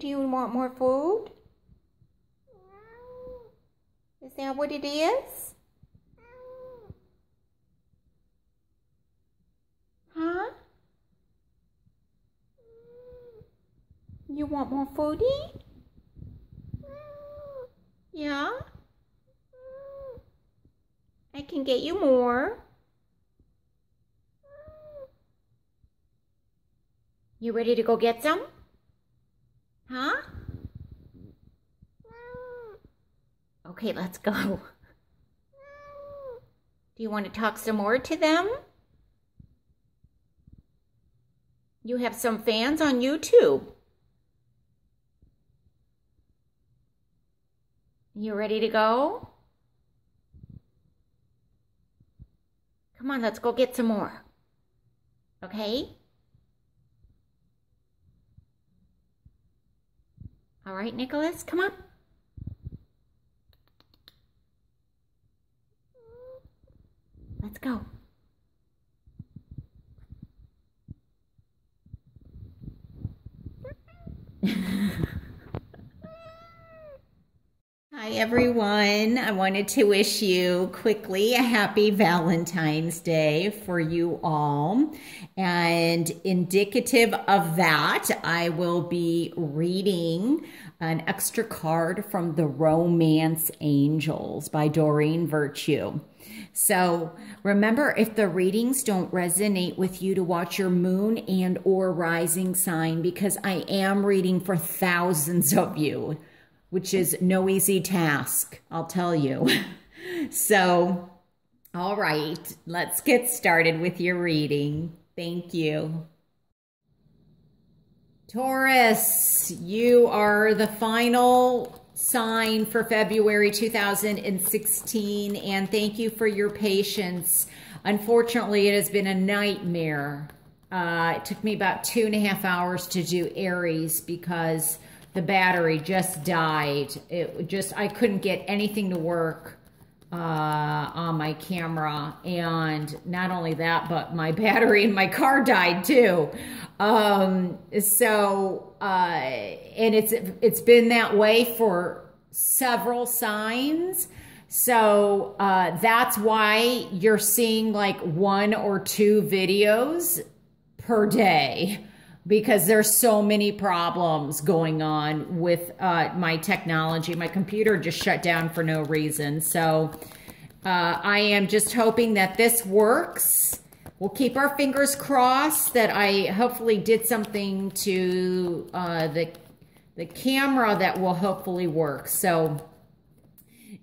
Do you want more food? No. Is that what it is? No. Huh? No. You want more foodie? No. Yeah? No. I can get you more. You ready to go get some? Huh? Okay, let's go. Do you want to talk some more to them? You have some fans on YouTube. You ready to go? Come on, let's go get some more. Okay? All right, Nicholas, come on. Let's go. Hi, everyone. I wanted to wish you quickly a happy Valentine's Day for you all. And indicative of that, I will be reading an extra card from The Romance Angels by Doreen Virtue. So remember, if the readings don't resonate with you, to watch your moon and or rising sign, because I am reading for thousands of you, which is no easy task, I'll tell you. So, all right, let's get started with your reading. Thank you. Taurus, you are the final sign for February 2016, and thank you for your patience. Unfortunately, it has been a nightmare. It took me about 2.5 hours to do Aries because the battery just died. I couldn't get anything to work on my camera, and not only that, but my battery in my car died too. And it's been that way for several signs. So that's why you're seeing like 1 or 2 videos per day, because there's so many problems going on with my technology. My computer just shut down for no reason. So I am just hoping that this works. We'll keep our fingers crossed that I hopefully did something to the camera that will hopefully work. So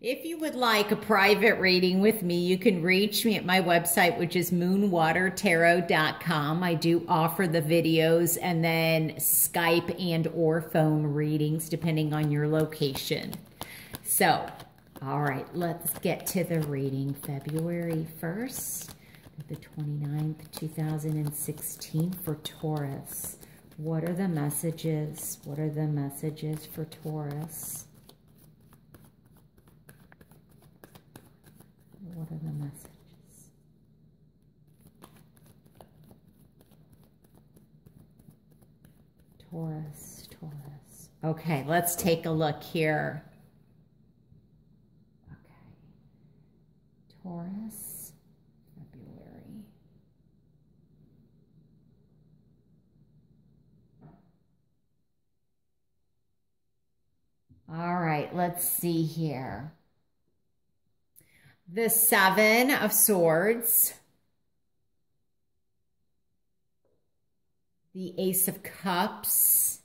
if you would like a private reading with me, you can reach me at my website, which is moonwatertarot.com. I do offer the videos and then Skype and or phone readings, depending on your location. So, all right, let's get to the reading. February 1st, the 29th, 2016 for Taurus. What are the messages? What are the messages for Taurus? What are the messages? Taurus, Taurus. Okay, let's take a look here. Okay. Taurus, February. All right, let's see here. The 7 of Swords, the Ace of Cups,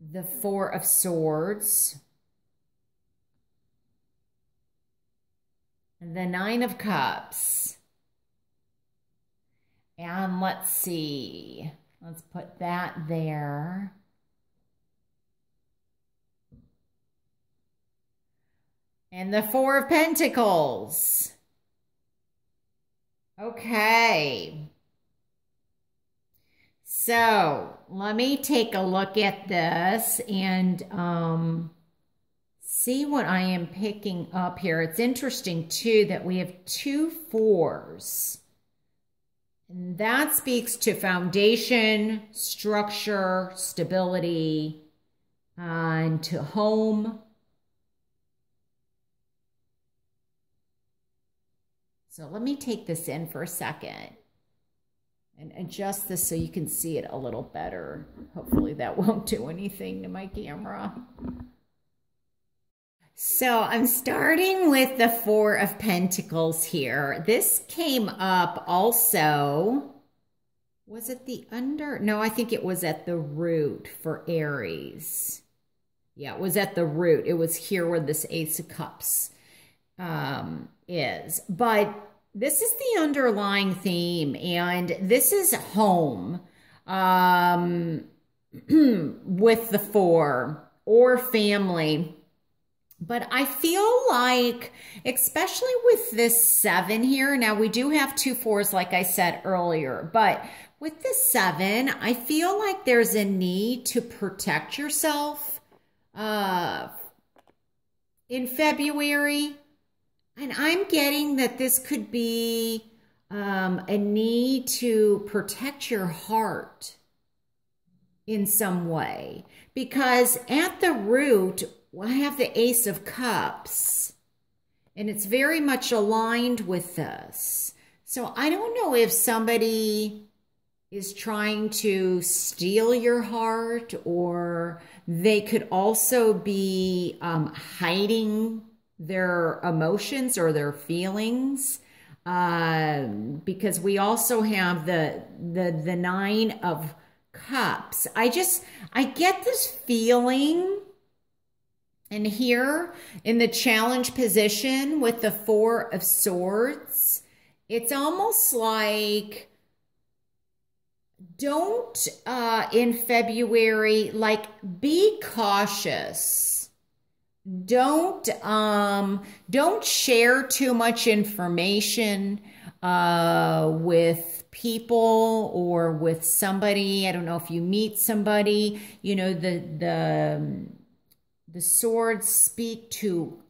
the 4 of Swords, the 9 of Cups, and let's see, let's put that there. And the 4 of Pentacles. Okay. So let me take a look at this and see what I am picking up here. It's interesting, too, that we have 2 fours And that speaks to foundation, structure, stability, and to home. So let me take this in for a second and adjust this so you can see it a little better. Hopefully that won't do anything to my camera. So I'm starting with the Four of Pentacles here. This came up also, was it the under? No, I think it was at the root for Aries. Yeah, it was at the root. It was here where this Ace of Cups is. But this is the underlying theme, and this is home with the four, or family. But I feel like, especially with this 7 here, now we do have 2 fours, like I said earlier, but with this 7, I feel like there's a need to protect yourself in February. And I'm getting that this could be a need to protect your heart in some way, because at the root, well, I have the Ace of Cups, and it's very much aligned with this. So I don't know if somebody is trying to steal your heart, or they could also be hiding their emotions or their feelings, because we also have the 9 of Cups. I get this feeling. And here in the challenge position with the 4 of Swords, it's almost like don't, in February, like be cautious. Don't share too much information with people or with somebody. I don't know if you meet somebody, you know, the swords speak to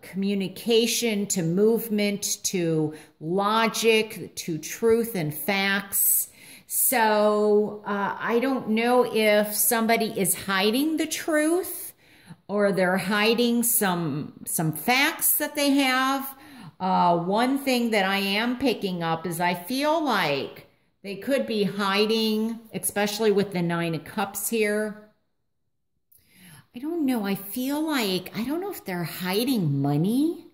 communication, to movement, to logic, to truth and facts. So I don't know if somebody is hiding the truth, or they're hiding some facts that they have. One thing that I am picking up is I feel like they could be hiding, especially with the 9 of Cups here. I don't know. I feel like, I don't know if they're hiding money.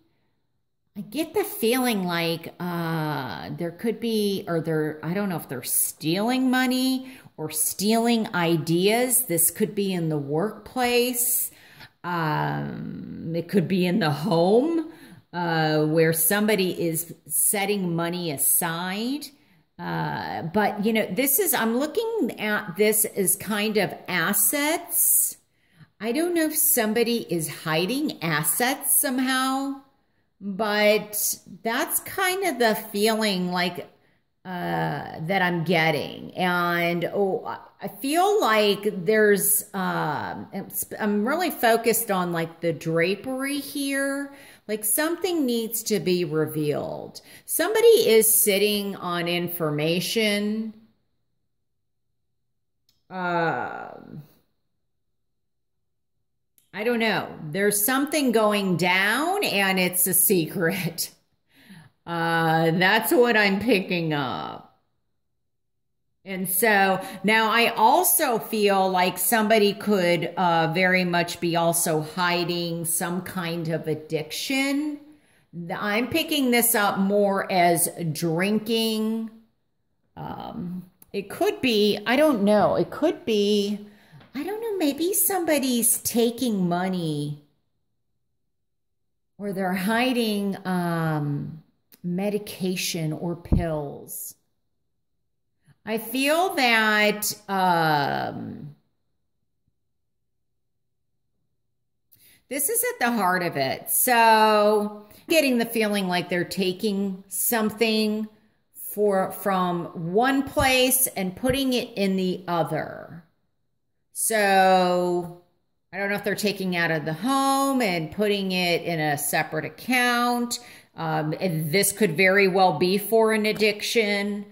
I get the feeling like there could be, or they're, I don't know if they're stealing money or stealing ideas. This could be in the workplace. It could be in the home where somebody is setting money aside. But, you know, this is, I'm looking at this as kind of assets. I don't know if somebody is hiding assets somehow, but that's kind of the feeling like that I'm getting. And oh, I feel like there's, I'm really focused on like the drapery here. Like something needs to be revealed. Somebody is sitting on information. I don't know. There's something going down and it's a secret. That's what I'm picking up. And so now I also feel like somebody could very much be also hiding some kind of addiction. I'm picking this up more as drinking. It could be, I don't know. It could be, I don't know, maybe somebody's taking money, or they're hiding medication or pills. I feel that this is at the heart of it. So getting the feeling like they're taking something from one place and putting it in the other. So I don't know if they're taking out of the home and putting it in a separate account. And this could very well be for an addiction.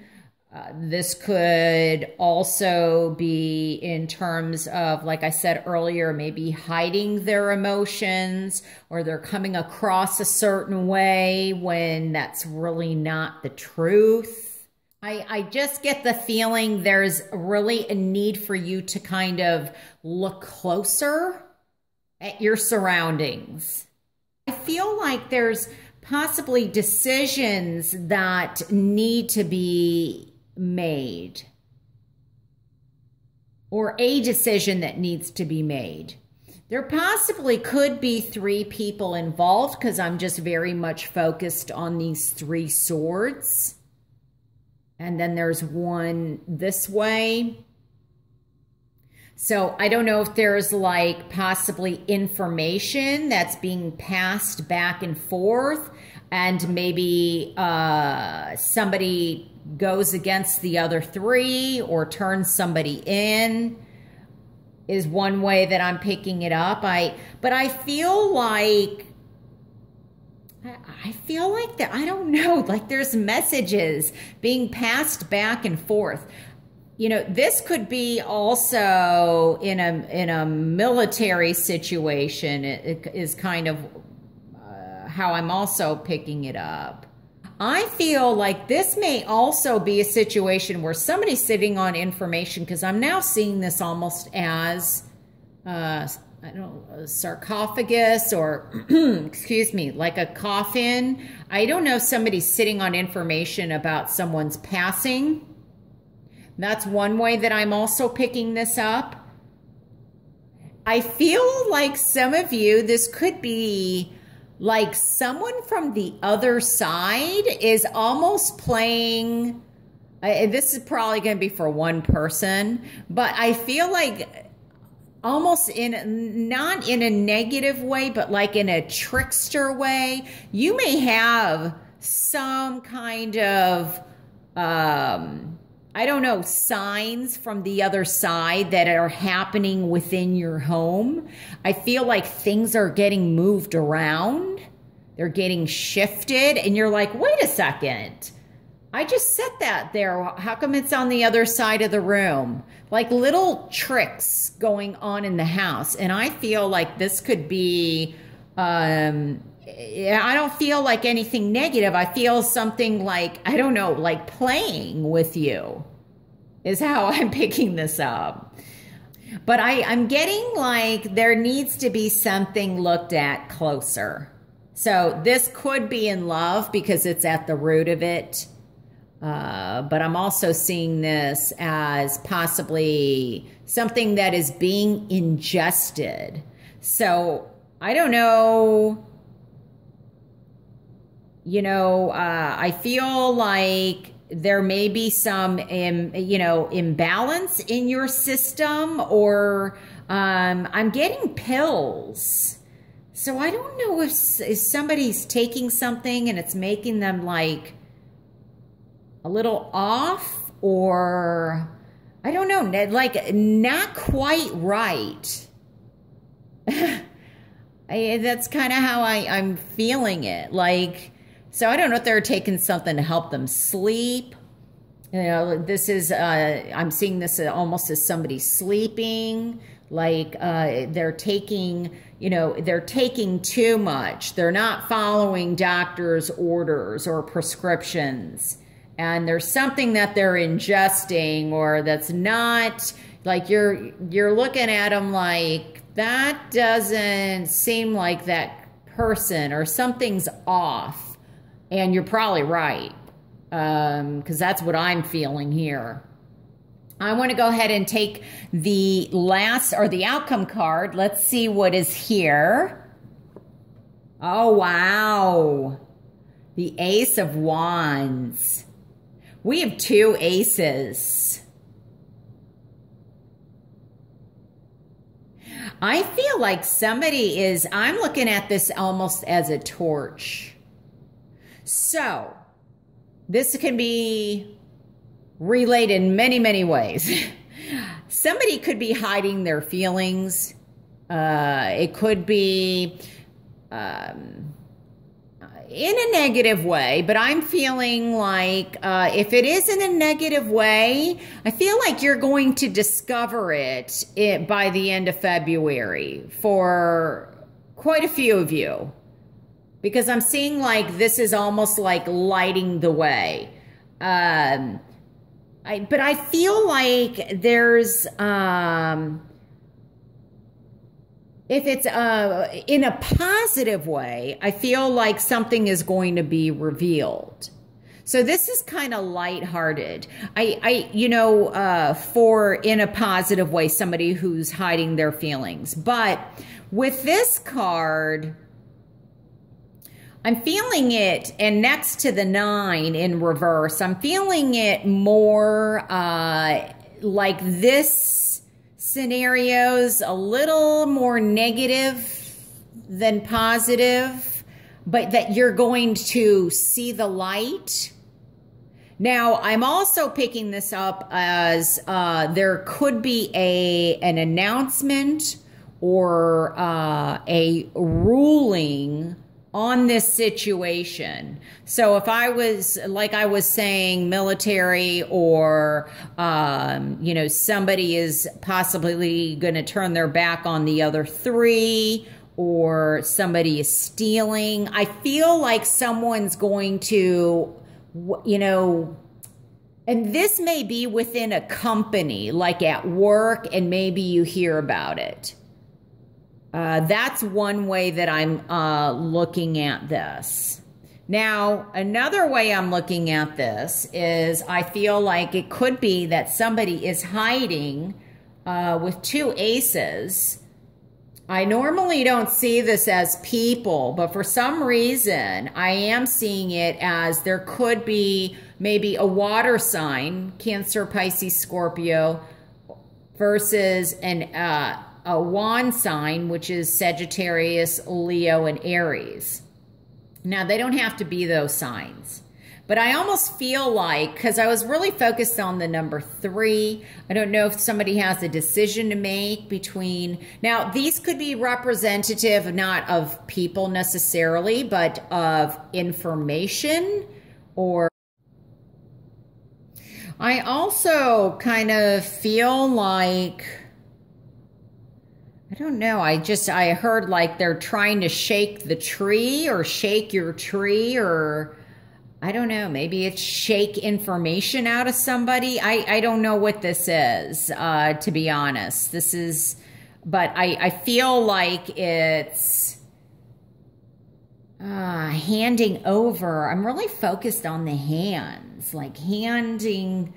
This could also be in terms of, like I said earlier, maybe hiding their emotions, or they're coming across a certain way when that's really not the truth. I just get the feeling there's really a need for you to kind of look closer at your surroundings. I feel like there's possibly decisions that need to be made, or a decision that needs to be made. There possibly could be three people involved, because I'm just very much focused on these three swords. And then there's one this way. So I don't know if there's like possibly information that's being passed back and forth, and maybe somebody goes against the other three or turns somebody in is one way that I'm picking it up. But I feel like, that, I don't know, like there's messages being passed back and forth. You know, this could be also in a military situation. It is kind of how I'm also picking it up. I feel like this may also be a situation where somebody's sitting on information, because I'm now seeing this almost as, I don't know, a sarcophagus, or excuse me, like a coffin. I don't know if somebody's sitting on information about someone's passing. That's one way that I'm also picking this up. I feel like some of you, this could be like someone from the other side is almost playing, this is probably going to be for one person, but I feel like almost in, not in a negative way, but like in a trickster way. You may have some kind of, I don't know, signs from the other side that are happening within your home. I feel like things are getting moved around. They're getting shifted. And you're like, wait a second. I just said that there. How come it's on the other side of the room? Like little tricks going on in the house. And I feel like this could be, I don't feel like anything negative. I feel something like, I don't know, like playing with you is how I'm picking this up. But I'm getting like there needs to be something looked at closer. So this could be in love, because it's at the root of it. But I'm also seeing this as possibly something that is being ingested. So I don't know. You know, I feel like there may be some, you know, imbalance in your system, or I'm getting pills. So I don't know if somebody's taking something and it's making them like a little off, or I don't know, like not quite right. That's kind of how I'm feeling it. Like, so I don't know if they're taking something to help them sleep. You know, this is, I'm seeing this almost as somebody sleeping, like they're taking, you know, they're taking too much. They're not following doctor's orders or prescriptions. And there's something that they're ingesting, or that's not, like you're looking at them like, that doesn't seem like that person, or something's off. And you're probably right, because that's what I'm feeling here. I want to go ahead and take the last, or the outcome card. Let's see what is here. Oh, wow. The Ace of Wands. We have two aces. I feel like somebody is, I'm looking at this almost as a torch. So this can be related in many, many ways. Somebody could be hiding their feelings. It could be, in a negative way, but I'm feeling like if it is in a negative way, I feel like you're going to discover it by the end of February for quite a few of you, because I'm seeing like this is almost like lighting the way. But I feel like there's, if it's in a positive way, I feel like something is going to be revealed. So this is kind of lighthearted. For in a positive way, somebody who's hiding their feelings. But with this card, I'm feeling it, and next to the 9 in reverse, I'm feeling it more like this scenario's a little more negative than positive, but that you're going to see the light. Now, I'm also picking this up as there could be an announcement or a ruling on this situation. So if I was, like I was saying, military or, somebody is possibly going to turn their back on the other 3, or somebody is stealing. I feel like someone's going to, and this may be within a company, like at work, and maybe you hear about it. That's one way that I'm looking at this. Now, another way I'm looking at this is I feel like it could be that somebody is hiding with 2 aces. I normally don't see this as people, but for some reason, I am seeing it as there could be maybe a water sign, Cancer, Pisces, Scorpio, versus a wand sign, which is Sagittarius, Leo, and Aries. Now, they don't have to be those signs, but I almost feel like, because I was really focused on the number 3, I don't know if somebody has a decision to make between, now these could be representative, not of people necessarily, but of information. Or I also kind of feel like, I don't know. I heard like they're trying to shake the tree, or shake your tree, or I don't know, maybe it's shake information out of somebody. I don't know what this is, to be honest. But I feel like it's handing over. I'm really focused on the hands, like handing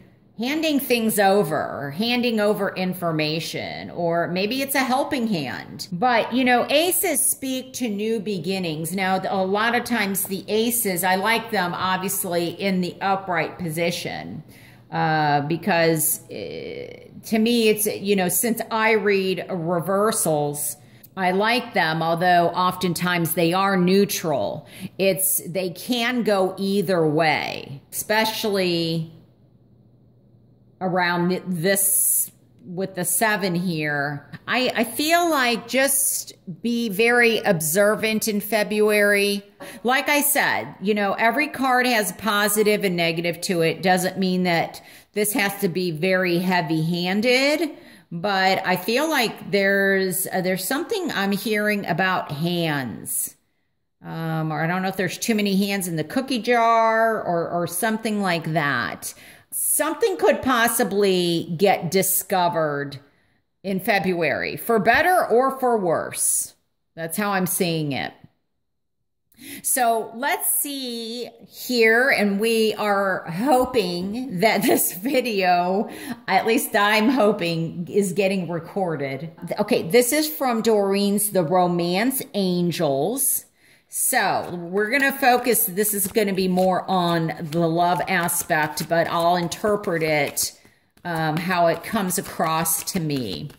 things over, or handing over information, or maybe it's a helping hand. But, aces speak to new beginnings. Now, a lot of times the aces, I like them obviously in the upright position because to me it's, since I read reversals, I like them, although oftentimes they are neutral. They can go either way, especially around this with the 7 here. I feel like just be very observant in February. Like I said, every card has positive and negative to it. Doesn't mean that this has to be very heavy-handed, but I feel like there's something I'm hearing about hands. Or I don't know if there's too many hands in the cookie jar or something like that. Something could possibly get discovered in February, for better or for worse. That's how I'm seeing it. So let's see here, and we are hoping that this video, at least I'm hoping, is getting recorded. Okay, this is from Doreen's The Romance Angels. So we're going to focus, this is going to be more on the love aspect, but I'll interpret it how it comes across to me.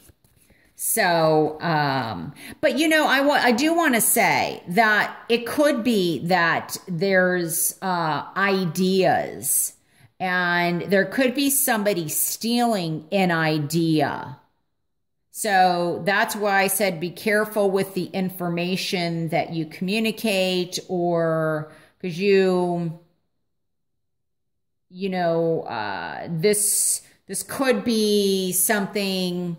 So, but I do want to say that it could be that there's ideas, and there could be somebody stealing an idea. So that's why I said be careful with the information that you communicate, or because you know, this could be something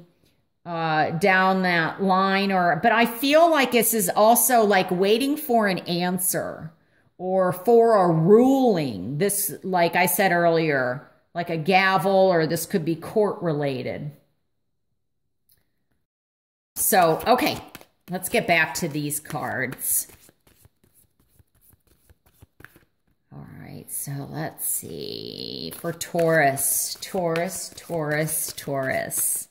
down that line, or, but I feel like this is also like waiting for an answer or for a ruling. This, like I said earlier, like a gavel, or this could be court related. So, okay, let's get back to these cards. All right, so let's see. For Taurus, Taurus, Taurus, Taurus.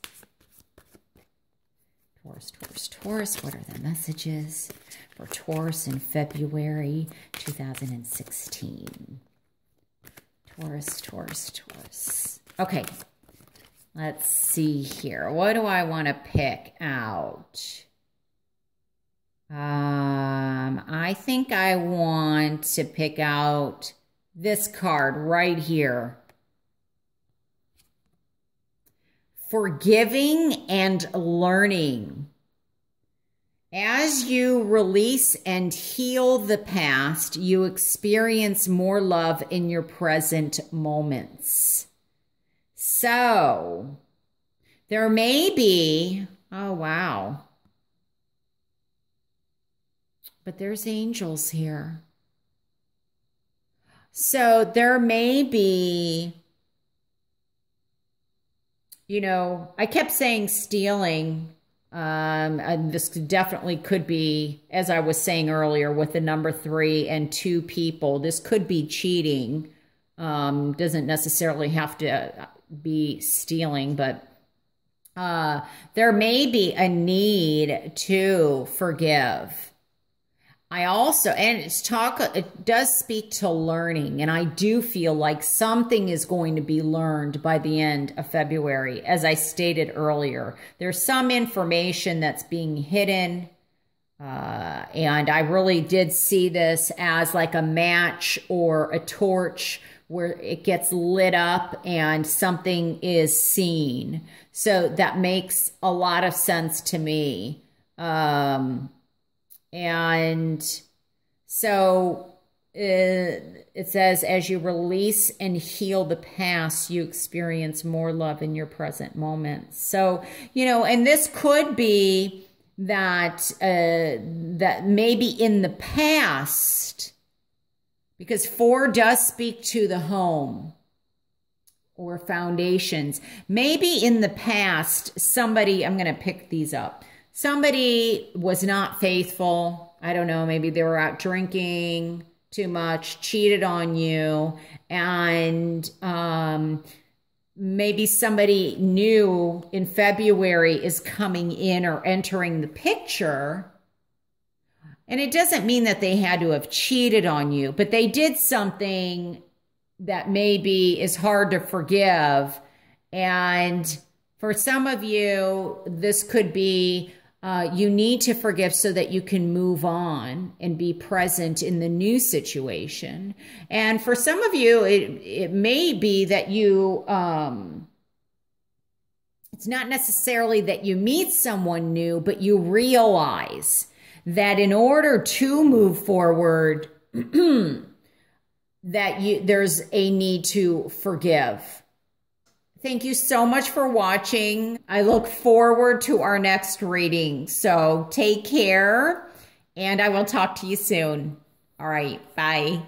Taurus, Taurus, Taurus, what are the messages for Taurus in February 2016? Taurus, Taurus, Taurus. Okay, let's see here. What do I want to pick out? I think I want to pick out this card right here. Forgiving and learning. As you release and heal the past, you experience more love in your present moments. So, there may be, oh wow, but there's angels here. So there may be, you know, I kept saying stealing. And this definitely could be, as I was saying earlier, with the number 3 and 2 people, this could be cheating. Doesn't necessarily have to be stealing, but there may be a need to forgive. I also, and it does speak to learning, and I do feel like something is going to be learned by the end of February. As I stated earlier, there's some information that's being hidden, and I really did see this as like a match or a torch where it gets lit up and something is seen. So that makes a lot of sense to me. And so it says, as you release and heal the past, you experience more love in your present moment. So, you know, and this could be that, that maybe in the past, because 4 does speak to the home or foundations, maybe in the past, somebody, I'm going to pick these up. Somebody was not faithful. I don't know, maybe they were out drinking too much, cheated on you, and maybe somebody new in February is coming in or entering the picture. And it doesn't mean that they had to have cheated on you, but they did something that maybe is hard to forgive. And for some of you, this could be, you need to forgive so that you can move on and be present in the new situation. And for some of you, it may be that you, it's not necessarily that you meet someone new, but you realize that in order to move forward, that there's a need to forgive. Thank you so much for watching. I look forward to our next reading. So take care, and I will talk to you soon. All right, bye.